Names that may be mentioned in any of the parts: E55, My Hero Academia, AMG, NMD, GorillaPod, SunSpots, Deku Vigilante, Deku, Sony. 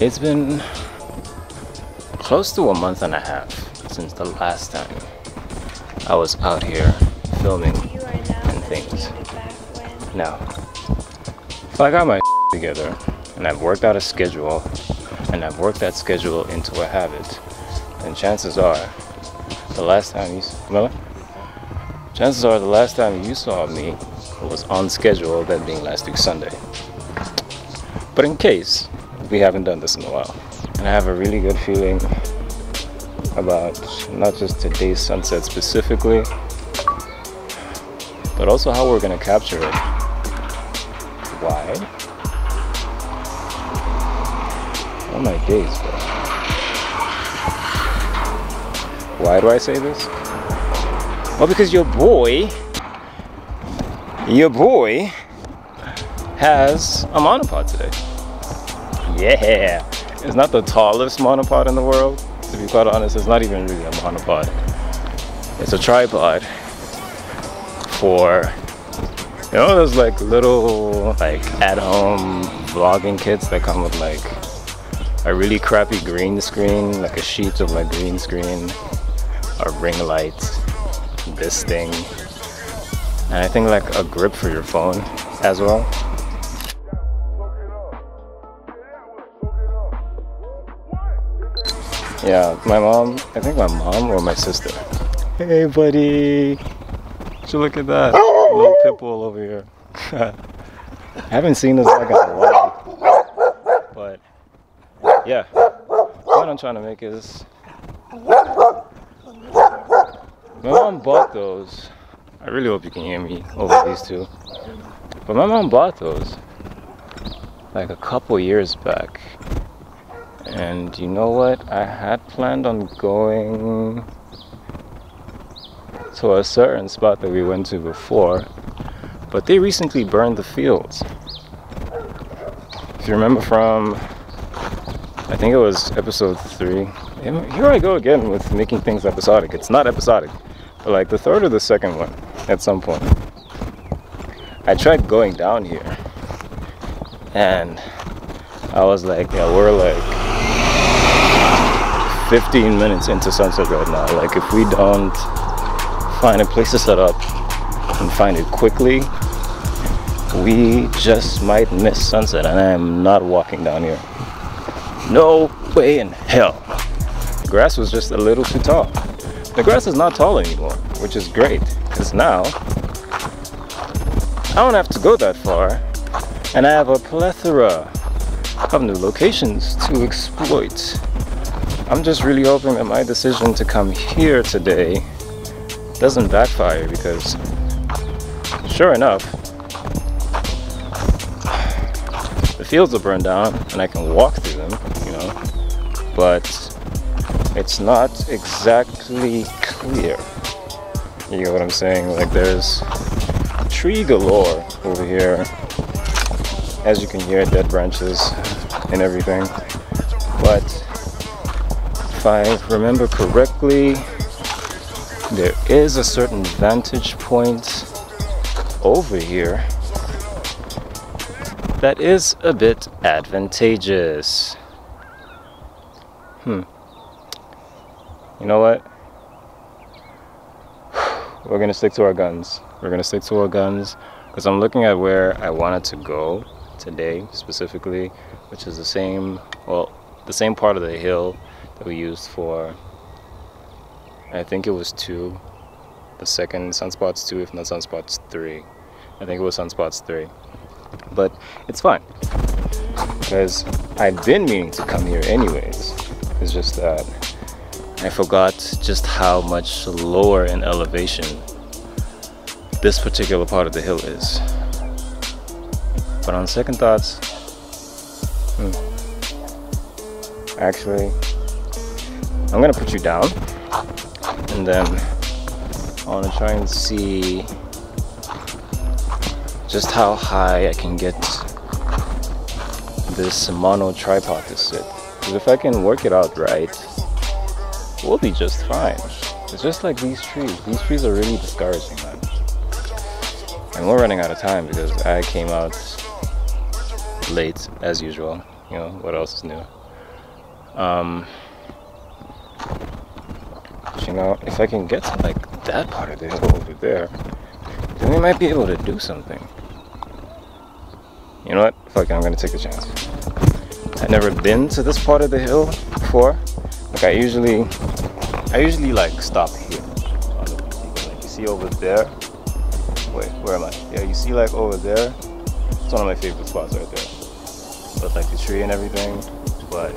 It's been close to a month and a half since the last time I was out here filming and things. Now, so I got my together, and I've worked out a schedule, and I've worked that schedule into a habit. And chances are, the last time you saw me was on schedule, that being last week Sunday. But in case we haven't done this in a while, and I have a really good feeling about not just today's sunset specifically, but also how we're going to capture it. Why? Oh my days, bro. Why do I say this? Well, because your boy has a monopod today. Yeah, it's not the tallest monopod in the world. To be quite honest, it's not even really a monopod. It's a tripod for, you know, those like little like at-home vlogging kits that come with like a really crappy green screen, like a sheet of like green screen, a ring light, this thing, and I think like a grip for your phone as well. Yeah, I think my mom or my sister. Hey, buddy. Should look at that little pit bull over here. I haven't seen this like in a while, but yeah. What I'm trying to make is, my mom bought those. I really hope you can hear me over these two. But my mom bought those like a couple years back. And you know what? I had planned on going to a certain spot that we went to before, but they recently burned the fields. If you remember from, I think it was episode 3. Here I go again with making things episodic. It's not episodic, but like the third or the second one at some point. I tried going down here, and I was like, yeah, we're like 15 minutes into sunset right now. Like, if we don't find a place to set up and find it quickly, we just might miss sunset. And I am not walking down here. No way in hell. The grass was just a little too tall. The grass is not tall anymore, which is great, because now I don't have to go that far, and I have a plethora of new locations to exploit. I'm just really hoping that my decision to come here today doesn't backfire, because sure enough, the fields will burn down and I can walk through them, you know, but it's not exactly clear. You get what I'm saying? Like, there's tree galore over here. As you can hear, dead branches and everything. But if I remember correctly, there is a certain vantage point over here that is a bit advantageous. You know what? We're gonna stick to our guns. We're gonna stick to our guns, because I'm looking at where I wanted to go today specifically, which is the same part of the hill that we used for, I think it was 2, the second Sunspots 2, if not Sunspots 3. I think it was Sunspots 3. But it's fine, because I've been meaning to come here anyways. It's just that I forgot just how much lower in elevation this particular part of the hill is. But on second thoughts, actually, I'm gonna put you down, and then I wanna try and see just how high I can get this mono tripod to sit. Because if I can work it out right, we'll be just fine. It's just like these trees. These trees are really discouraging, man. And we're running out of time, because I came out late as usual. You know, what else is new? You know, if I can get to like that part of the hill over there, then we might be able to do something. You know what? Fuck it, I'm gonna take a chance. I've never been to this part of the hill before. Like I usually like stop here. Like you see over there. Wait, where am I? Yeah, you see like over there. It's one of my favorite spots right there. With like the tree and everything. But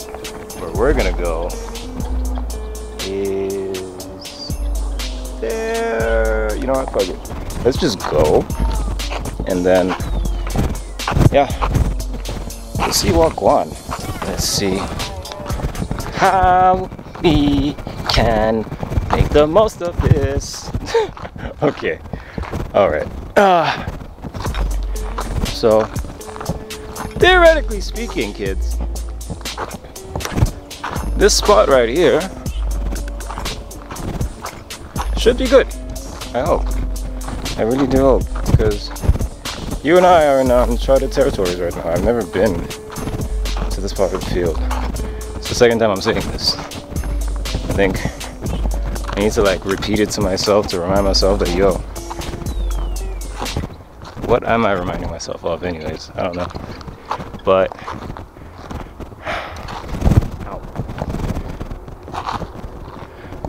where we're gonna go is there. You know what, fuck it. Let's just go, and then, yeah, let's see what go on. Let's see how we can make the most of this. Okay, alright. So, theoretically speaking, kids, this spot right here should be good. I hope. I really do hope, because you and I are in uncharted territories right now. I've never been to this part of the field. It's the second time I'm saying this. I think I need to like repeat it to myself to remind myself that, yo, what am I reminding myself of anyways? I don't know. But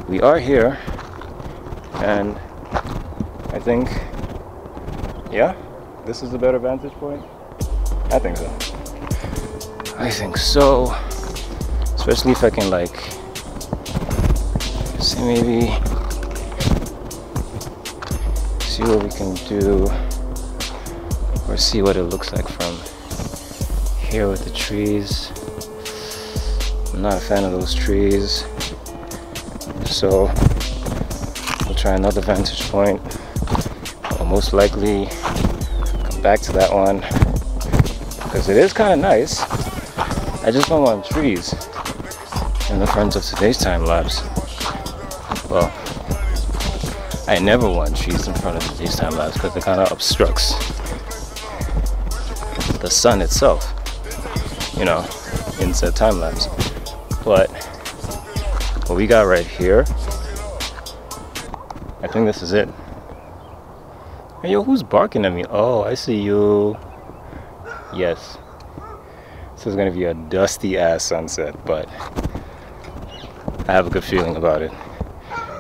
we are here. And I think, yeah, this is a better vantage point. I think so. I think so. Especially if I can, like, see, maybe see what we can do, or see what it looks like from here with the trees. I'm not a fan of those trees, so try another vantage point. I'll most likely come back to that one because it is kind of nice. I just don't want trees in the front of today's time lapse. Well, I never want trees in front of today's time lapse because it kind of obstructs the sun itself, you know, in said time lapse. But what we got right here, I think this is it. Hey, yo, who's barking at me? Oh, I see you. Yes. This is gonna be a dusty ass sunset, but I have a good feeling about it.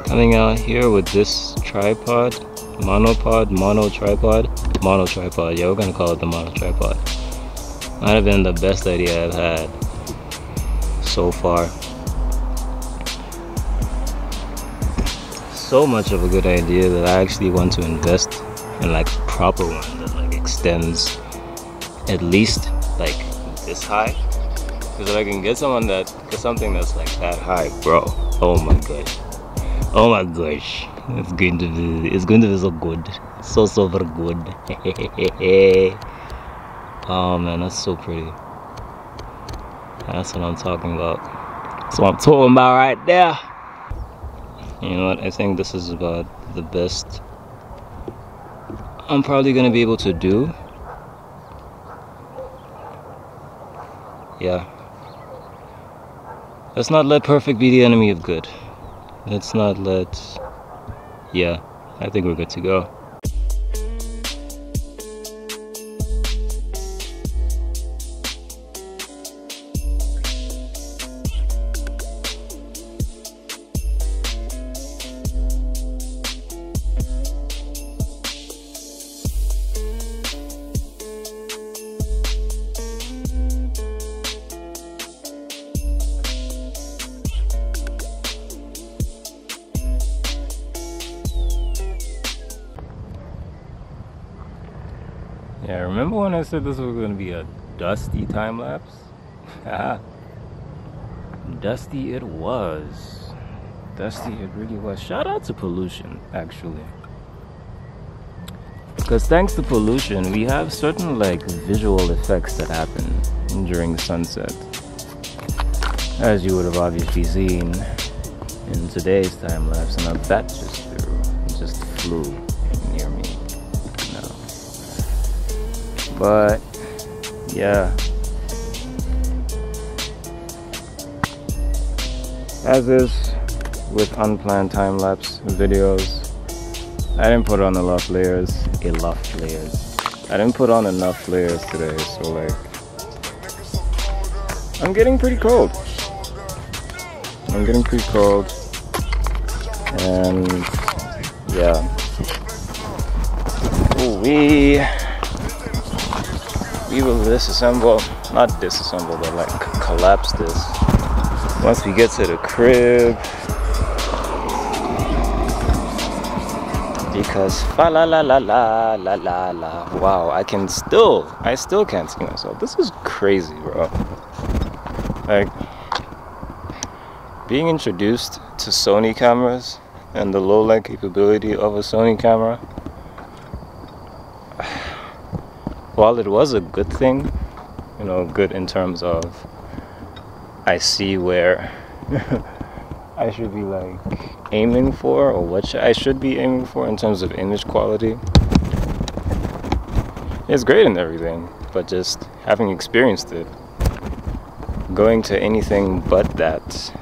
Coming out here with this tripod, mono tripod. Yeah, we're gonna call it the mono tripod. Might have been the best idea I've had so far. So much of a good idea that I actually want to invest in like a proper one that like extends at least like this high, because if I can get someone that get something that's like that high, bro, oh my gosh, it's going to be so good, so very good. Oh man, that's so pretty. That's what I'm talking about. That's what I'm talking about right there. You know what, I think this is about the best I'm probably gonna be able to do. Yeah. Let's not let perfect be the enemy of good. Let's not let... Yeah, I think we're good to go. Yeah, remember when I said this was going to be a dusty time lapse? Dusty it was. Dusty it really was. Shout out to pollution, actually. Because thanks to pollution, we have certain like visual effects that happen during sunset, as you would have obviously seen in today's time lapse. And now that just flew. But yeah, as is with unplanned time-lapse videos. I didn't put on enough layers. I didn't put on enough layers today, so like, I'm getting pretty cold. And yeah. We will disassemble, not disassemble, but like collapse this once we get to the crib. Because fa la la la la la la la. Wow, I still can't see myself. This is crazy, bro. Like, being introduced to Sony cameras and the low light capability of a Sony camera, while it was a good thing, you know, good in terms of I see where I should be like aiming for, or what I should be aiming for in terms of image quality. It's great and everything, but just having experienced it, going to anything but that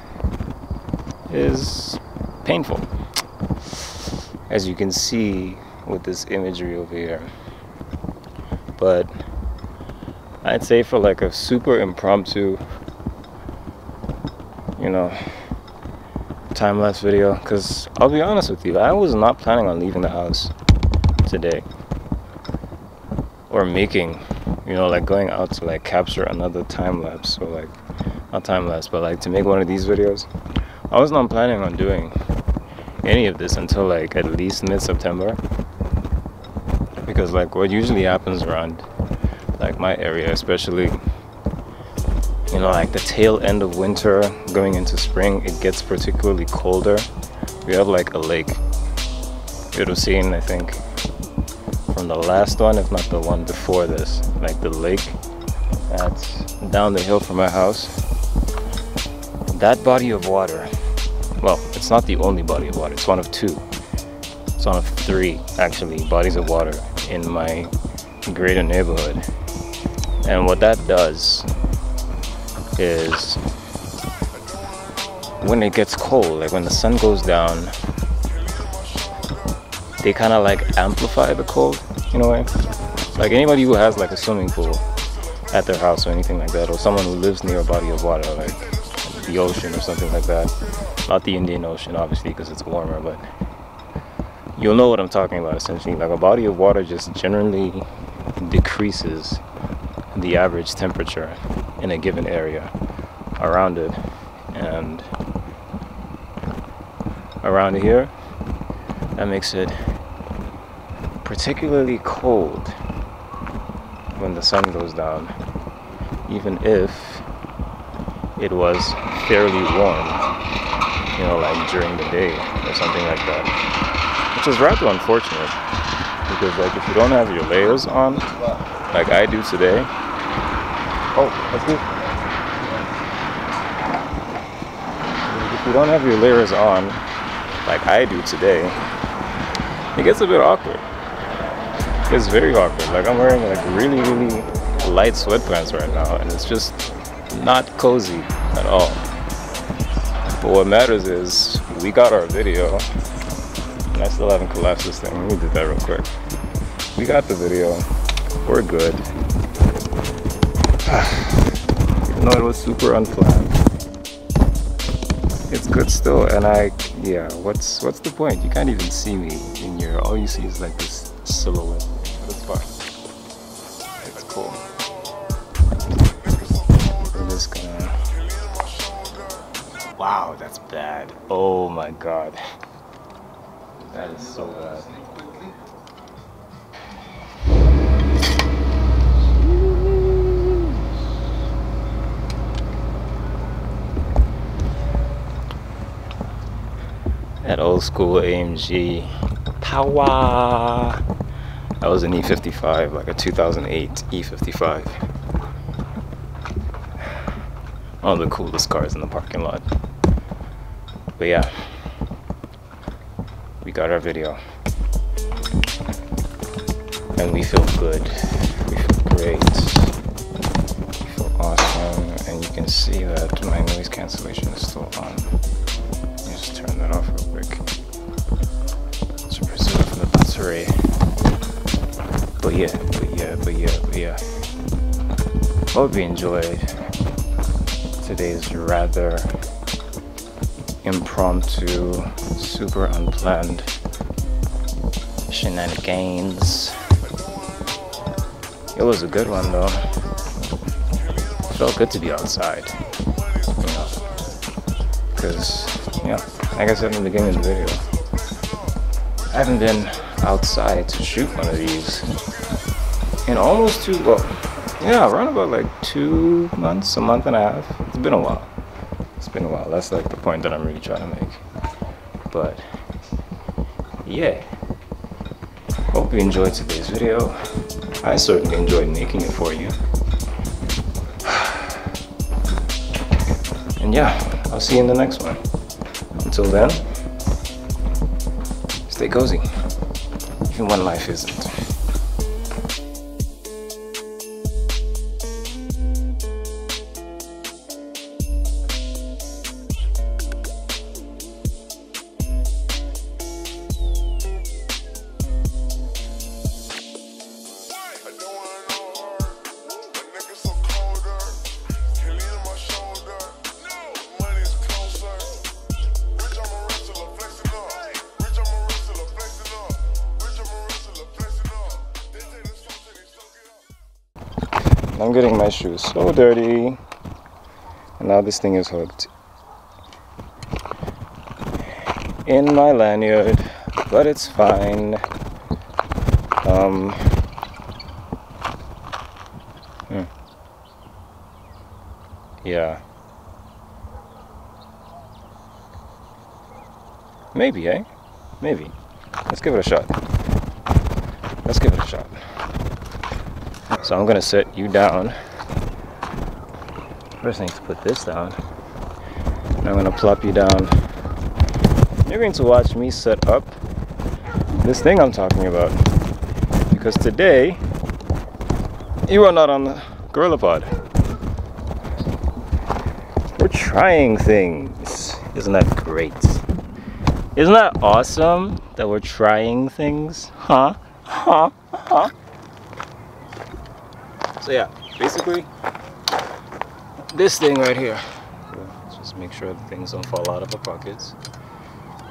is painful, as you can see with this imagery over here. But I'd say for like a super impromptu, you know, time-lapse video, because I'll be honest with you, I was not planning on leaving the house today or making, you know, like going out to like capture another time-lapse, or like not time-lapse, but like to make one of these videos. I was not planning on doing any of this until like at least mid-September, because like what usually happens around like my area, especially, you know, like the tail end of winter going into spring, it gets particularly colder. We have like a lake, you'd have seen, I think from the last one, if not the one before this, like the lake that's down the hill from my house. That body of water, well, it's not the only body of water, it's one of two. It's one of three, actually, bodies of water in my greater neighborhood. And what that does is, when it gets cold, like when the sun goes down, they kind of like amplify the cold, in a way. Like anybody who has like a swimming pool at their house or anything like that, or someone who lives near a body of water, like the ocean or something like that. Not the Indian Ocean, obviously, because it's warmer, but you'll know what I'm talking about, essentially. Like a body of water just generally decreases the average temperature in a given area around it. And around here, that makes it particularly cold when the sun goes down, even if it was fairly warm, you know, like during the day or something like that. Which is rather unfortunate, because like if you don't have your layers on, like I do today. Oh, that's good. If you don't have your layers on, like I do today, it gets a bit awkward. It's very awkward. Like I'm wearing like really, really light sweatpants right now, and it's just not cozy at all. But what matters is we got our video. I still haven't collapsed this thing. Let me do that real quick. We got the video. We're good. Even though it was super unplanned, it's good still. And what's the point? You can't even see me in your, all you see is like this silhouette. But it's fine. It's cool. We're just gonna... Wow, that's bad. Oh my god. That is so bad. That old school AMG power. That was an E55, like a 2008 E55. One of the coolest cars in the parking lot. But yeah. We got our video, and we feel good, we feel great, we feel awesome, and you can see that my noise cancellation is still on. Let me just turn that off real quick. It's a preserve from the battery. But yeah. Hope you enjoyed today's rather impromptu, super unplanned shenanigans. It was a good one though. It felt good to be outside, you know, because, yeah, like I said in the beginning of the video, I haven't been outside to shoot one of these in almost around about 2 months, a month and a half. It's been a while. That's like the point that I'm really trying to make. But yeah, hope you enjoyed today's video. I certainly enjoyed making it for you. And yeah, I'll see you in the next one. Until then, stay cozy, even when life isn't. I'm getting my shoes so dirty, and now this thing is hooked in my lanyard, but it's fine. Yeah, maybe, eh? Maybe. Let's give it a shot. So I'm gonna set you down. First thing is to put this down. And I'm gonna plop you down. You're going to watch me set up this thing I'm talking about. Because today, you are not on the GorillaPod. We're trying things. Isn't that great? Isn't that awesome that we're trying things? Huh? So yeah, basically, this thing right here. Let's just make sure that things don't fall out of our pockets,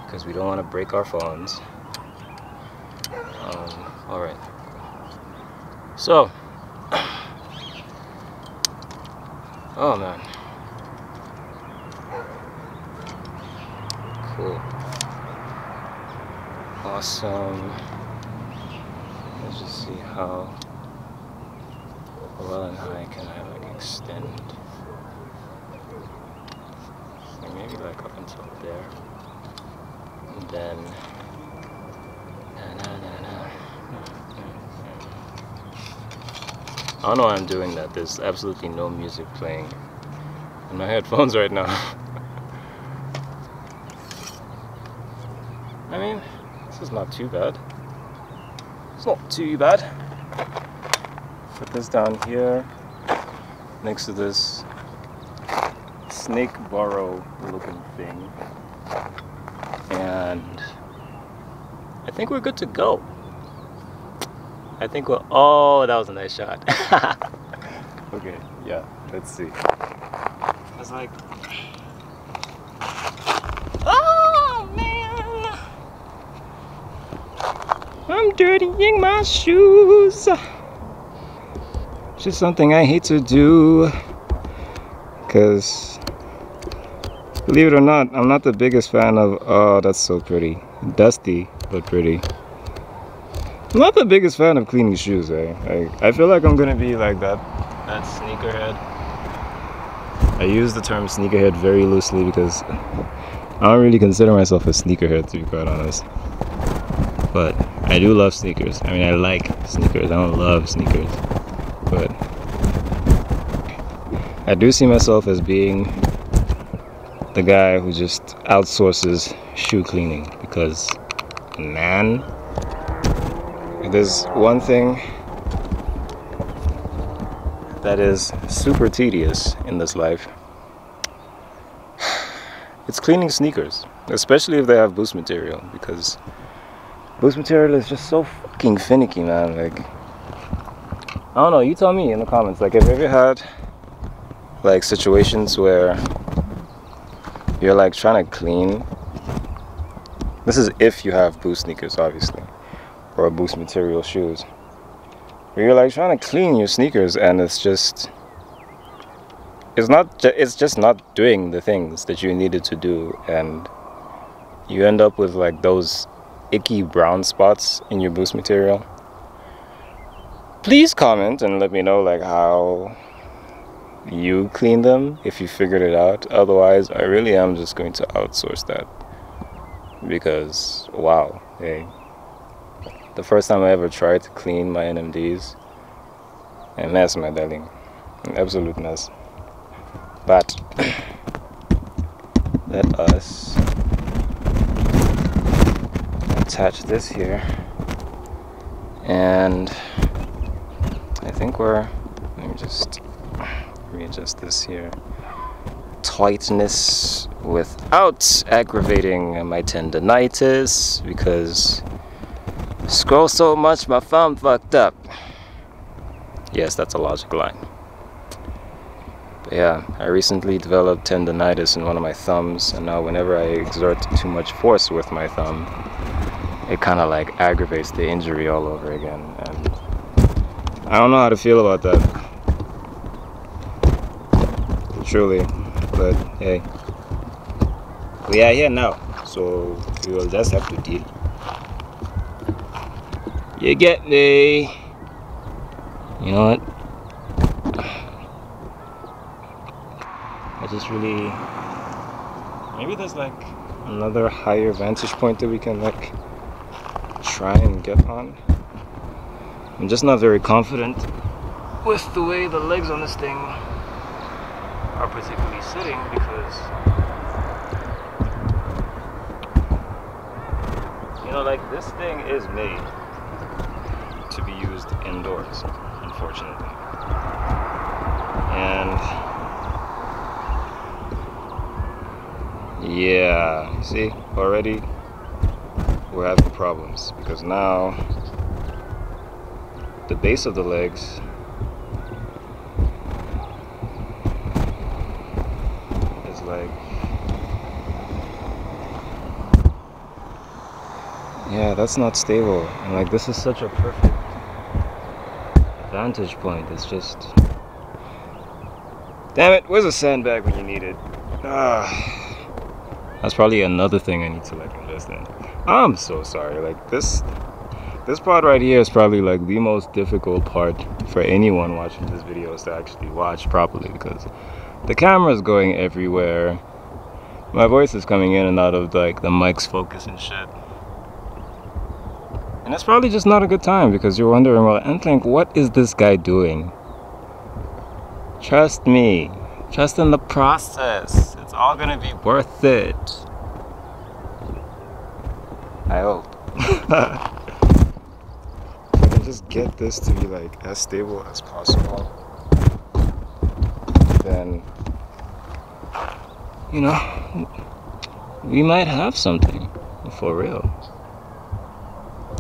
because we don't want to break our phones. Alright. So. Oh man. Cool. Awesome. Let's just see how well and high can I like extend. So maybe like up until there. And then I don't know why I'm doing that. There's absolutely no music playing in my headphones right now. I mean, this is not too bad. It's not too bad. Put this down here next to this snake burrow looking thing, and I think we're good to go. Oh, that was a nice shot. Okay, yeah, let's see. I was like, oh man, I'm dirtying my shoes. Just something I hate to do, because believe it or not, I'm not the biggest fan of, oh, that's so pretty, dusty but pretty. I'm not the biggest fan of cleaning shoes, eh? Like, I feel like I'm gonna be like that sneakerhead. I use the term sneakerhead very loosely, because I don't really consider myself a sneakerhead, to be quite honest, but I do love sneakers. I mean, I like sneakers. I don't love sneakers, but I do see myself as being the guy who just outsources shoe cleaning, because, man, if there's one thing that is super tedious in this life. It's cleaning sneakers, especially if they have boost material, because boost material is just so fucking finicky, man. Like, I don't know, you tell me in the comments, like, have you ever had like situations where you're like trying to clean? This is if you have boost sneakers, obviously, or boost material shoes. You're like trying to clean your sneakers and it's just not doing the things that you needed to do, and you end up with like those icky brown spots in your boost material. Please comment and let me know like how you clean them, if you figured it out. Otherwise, I really am just going to outsource that, because wow, hey, the first time I ever tried to clean my NMDs, a mess, my darling, an absolute mess. But let us attach this here, and I think let me just readjust this here, tightness without aggravating my tendinitis, because scroll so much my thumb fucked up. Yes, that's a logic line. But yeah, I recently developed tendinitis in one of my thumbs, and now whenever I exert too much force with my thumb, it kind of like aggravates the injury all over again, and I don't know how to feel about that, truly. But hey, we are here now, so we will just have to deal. You get me? You know what? I just really... Maybe there's like another higher vantage point that we can like try and get on. I'm just not very confident with the way the legs on this thing are particularly sitting, because, you know, like this thing is made to be used indoors, unfortunately. And yeah, you see, already we're having problems, because now the base of the legs is like, yeah, that's not stable. And like this is such a perfect vantage point. It's just, damn it, where's a sandbag when you need it? That's probably another thing I need to like invest in. I'm so sorry. Like this part right here is probably like the most difficult part for anyone watching this video is to actually watch properly, because the camera is going everywhere, my voice is coming in and out of like the mic's focus and shit. And it's probably just not a good time, because you're wondering, well, Antlink, what is this guy doing? Trust me. Trust in the process. It's all gonna be worth it. I hope. I can just get this to be like as stable as possible. Then, you know, we might have something for real.